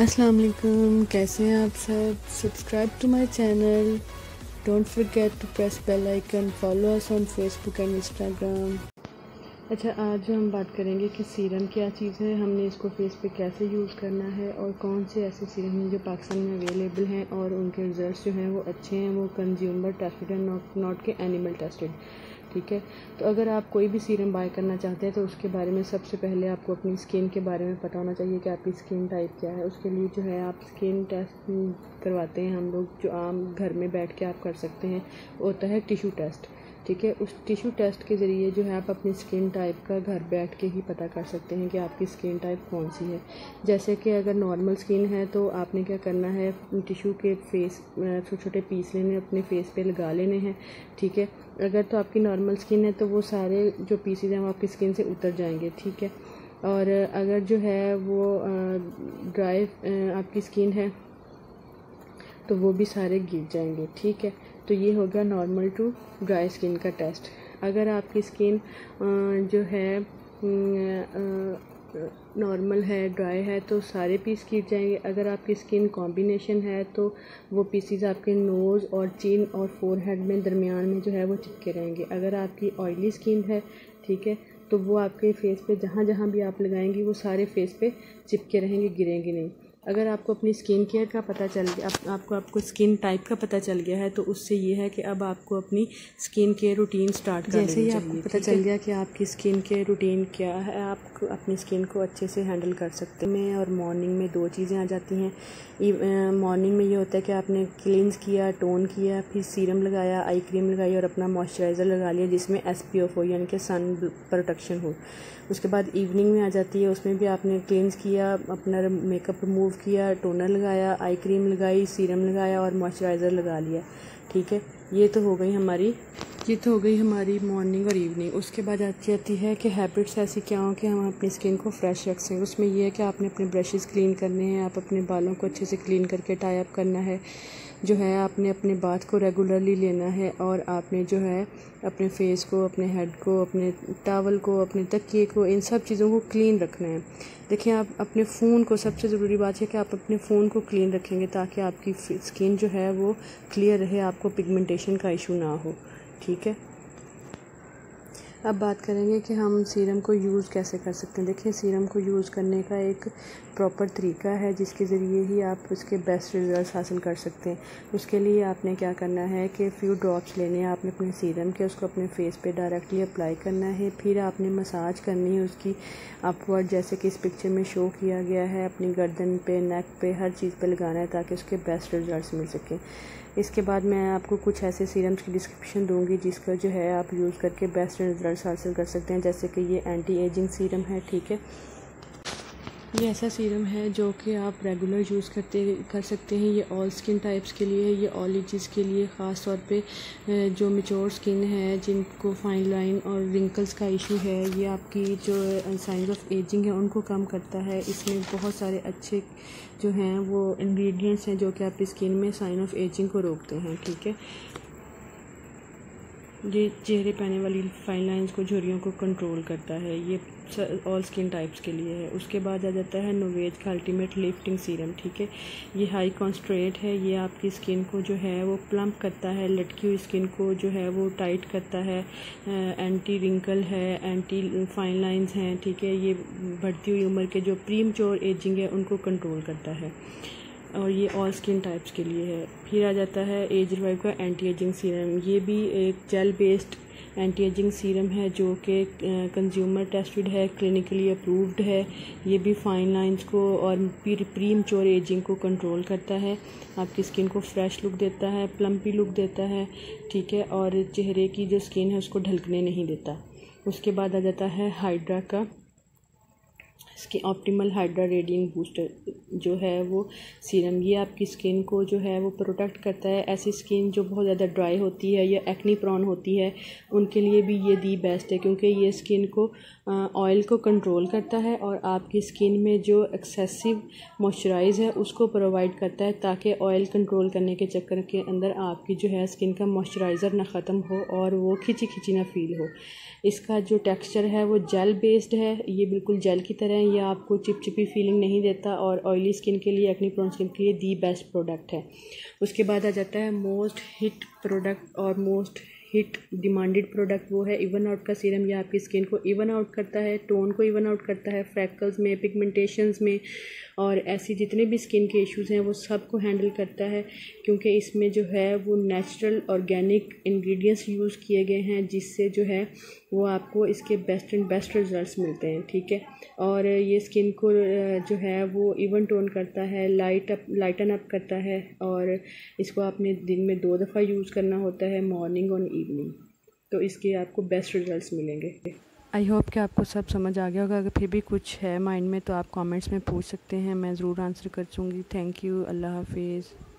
अस्सलाम वालेकुम, कैसे हैं आप सब। Subscribe to my channel, don't forget to press bell icon, follow us on Facebook and Instagram. अच्छा, आज हम बात करेंगे कि सीरम क्या चीज़ है, हमने इसको फेस पे कैसे यूज़ करना है और कौन से ऐसे सीरम हैं जो पाकिस्तान में अवेलेबल हैं और उनके रिजल्ट्स जो हैं वो अच्छे हैं, वो कंज्यूमर टेस्टेड एंड नॉट के एनिमल टेस्टेड। ठीक है, तो अगर आप कोई भी सीरम बाय करना चाहते हैं तो उसके बारे में सबसे पहले आपको अपनी स्किन के बारे में पता होना चाहिए कि आपकी स्किन टाइप क्या है। उसके लिए जो है आप स्किन टेस्ट करवाते हैं हम लोग, जो आम घर में बैठ के आप कर सकते हैं, होता है टिश्यू टेस्ट। ठीक है, उस टिश्यू टेस्ट के ज़रिए जो है आप अपनी स्किन टाइप का घर बैठ के ही पता कर सकते हैं कि आपकी स्किन टाइप कौन सी है। जैसे कि अगर नॉर्मल स्किन है तो आपने क्या करना है, टिश्यू के फेस छोटे छोटे पीस लेने, अपने फेस पे लगा लेने हैं। ठीक है, अगर तो आपकी नॉर्मल स्किन है तो वो सारे जो पीसेज हैं वो आपकी स्किन से उतर जाएंगे। ठीक है, और अगर जो है वो ड्राई आपकी स्किन है तो वो भी सारे गिर जाएंगे। ठीक है, तो ये हो गया नॉर्मल टू ड्राई स्किन का टेस्ट। अगर आपकी स्किन जो है नॉर्मल है, ड्राई है, तो सारे पीस गिर जाएंगे। अगर आपकी स्किन कॉम्बिनेशन है तो वो पीसीज आपके नोज़ और चिन और फोरहेड में दरमियान में जो है वो चिपके रहेंगे। अगर आपकी ऑयली स्किन है, ठीक है, तो वो आपके फेस पे जहाँ जहाँ भी आप लगाएंगी वो सारे फेस पे चिपके रहेंगे, गिरेंगे नहीं। अगर आपको अपनी स्किन केयर का पता चल गया, आपको स्किन टाइप का पता चल गया है, तो उससे ये है कि अब आपको अपनी स्किन केयर रूटीन स्टार्ट करनी चाहिए। जैसे ही आपको पता चल गया कि आपकी स्किन केयर रूटीन क्या है, आप अपनी स्किन को अच्छे से हैंडल कर सकते हैं। और मॉर्निंग में दो चीज़ें आ जाती हैं। मॉर्निंग में ये होता है कि आपने क्लींस किया, टोन किया, फिर सीरम लगाया, आई क्रीम लगाई और अपना मॉइस्चराइज़र लगा लिया जिसमें SPF हो, यानी कि सन प्रोटेक्शन हो। उसके बाद इवनिंग में आ जाती है, उसमें भी आपने क्लींस किया, अपना मेकअप रिमूव किया, टोनर लगाया, आई क्रीम लगाई, सीरम लगाया और मॉइस्चराइज़र लगा लिया। ठीक है, ये तो हो गई हमारी मॉर्निंग और इवनिंग। उसके बाद आती है कि हैबिट्स ऐसी क्या हो कि हम अपनी स्किन को फ्रेश रख सकें। उसमें यह है कि आपने अपने ब्रशेस क्लीन करने हैं, आप अपने बालों को अच्छे से क्लीन करके टाई अप करना है, जो है आपने अपने बाथ को रेगुलरली लेना है, और आपने जो है अपने फेस को, अपने हेड को, अपने टॉवल को, अपने तकिए को, इन सब चीज़ों को क्लीन रखना है। देखिए, आप अपने फ़ोन को, सबसे ज़रूरी बात है कि आप अपने फ़ोन को क्लीन रखेंगे ताकि आपकी स्किन जो है वो क्लियर रहे, आपको पिगमेंटेशन का इशू ना हो। ठीक है, अब बात करेंगे कि हम सीरम को यूज़ कैसे कर सकते हैं। देखिए, सीरम को यूज़ करने का एक प्रॉपर तरीका है जिसके ज़रिए ही आप उसके बेस्ट रिजल्ट्स हासिल कर सकते हैं। उसके लिए आपने क्या करना है कि फ्यू ड्रॉप्स लेने हैं आपने अपने सीरम के, उसको अपने फेस पे डायरेक्टली अप्लाई करना है, फिर आपने मसाज करनी है उसकी अपवर्ड, जैसे कि इस पिक्चर में शो किया गया है, अपनी गर्दन पे, नेक पे, हर चीज़ पे लगाना है ताकि उसके बेस्ट रिजल्ट्स मिल सकें। इसके बाद मैं आपको कुछ ऐसे सीरम्स की डिस्क्रिप्शन दूंगी जिसका जो है आप यूज़ करके बेस्ट रिजल्ट्स हासिल कर सकते हैं। जैसे कि ये एंटी एजिंग सीरम है। ठीक है, ये ऐसा सीरम है जो कि आप रेगुलर यूज़ कर सकते हैं। ये ऑल स्किन टाइप्स के लिए है, ये ऑल एजेस के लिए, ख़ास तौर पे जो मेच्योर स्किन है, जिनको फाइन लाइन और रिंकल्स का इशू है, ये आपकी जो साइंस ऑफ एजिंग है उनको कम करता है। इसमें बहुत सारे अच्छे जो हैं वो इंग्रेडिएंट्स हैं जो कि आपकी स्किन में साइन ऑफ एजिंग को रोकते हैं। ठीक है, ये चेहरे पे आने वाली फाइन लाइंस को, झुर्रियों को कंट्रोल करता है, ये ऑल स्किन टाइप्स के लिए है। उसके बाद आ जाता है नोवेज का अल्टीमेट लिफ्टिंग सीरम। ठीक है, ये हाई कॉन्सनट्रेट है, ये आपकी स्किन को जो है वो प्लम्प करता है, लटकी हुई स्किन को जो है वो टाइट करता है, एंटी रिंकल है, एंटी फाइन लाइंस हैं। ठीक है, ये बढ़ती हुई उम्र के जो प्रीमच्योर एजिंग है उनको कंट्रोल करता है, और ये ऑल स्किन टाइप्स के लिए है। फिर आ जाता है एज रिवाइव का एंटी एजिंग सीरम। ये भी एक gel based anti ageing serum है जो कि कंज्यूमर टेस्टेड है, क्लिनिकली अप्रूव्ड है। ये भी फाइन लाइंस को और प्रीमच्योर एजिंग को कंट्रोल करता है, आपकी स्किन को फ्रेश लुक देता है, प्लम्पी लुक देता है। ठीक है, और चेहरे की जो स्किन है उसको ढलकने नहीं देता। उसके बाद आ जाता है हाइड्रा का इसके ऑप्टिमल हाइड्रा रेडिएंट बूस्टर जो है वो सीरम। ये आपकी स्किन को जो है वो प्रोटेक्ट करता है, ऐसी स्किन जो बहुत ज़्यादा ड्राई होती है या एक्ने प्रोन होती है उनके लिए भी ये दी बेस्ट है, क्योंकि ये स्किन को ऑयल को कंट्रोल करता है और आपकी स्किन में जो एक्सेसिव मॉइस्चराइज़ है उसको प्रोवाइड करता है, ताकि ऑयल कंट्रोल करने के चक्कर के अंदर आपकी जो है स्किन का मॉइस्चराइज़र ना ख़त्म हो और वो खिंची खिंची ना फील हो। इसका जो टेक्सचर है वो जेल बेस्ड है, ये बिल्कुल जेल की तरह है, यह आपको चिपचिपी फीलिंग नहीं देता और ऑयली स्किन के लिए, एक्ने प्रोन स्किन के लिए दी बेस्ट प्रोडक्ट है। उसके बाद आ जाता है मोस्ट हिट प्रोडक्ट और मोस्ट हिट डिमांडेड प्रोडक्ट, वो है इवन आउट का सीरम। यह आपकी स्किन को इवन आउट करता है, टोन को इवन आउट करता है, फ्रैकल्स में, पिगमेंटेशंस में और ऐसी जितने भी स्किन के इश्यूज़ हैं वो सब को हैंडल करता है, क्योंकि इसमें जो है वो नेचुरल ऑर्गेनिक इंग्रेडिएंट्स यूज़ किए गए हैं, जिससे जो है वो आपको इसके बेस्ट एंड बेस्ट रिजल्ट्स मिलते हैं। ठीक है, और ये स्किन को जो है वो इवन टोन करता है, लाइटन अप करता है और इसको आपने दिन में 2 दफ़ा यूज़ करना होता है, मॉर्निंग और इवनिंग, तो इसके आपको बेस्ट रिजल्ट्स मिलेंगे। आई होप कि आपको सब समझ आ गया होगा, अगर फिर भी कुछ है माइंड में तो आप कमेंट्स में पूछ सकते हैं, मैं ज़रूर आंसर कर दूँगी। थैंक यू, अल्लाह हाफिज़।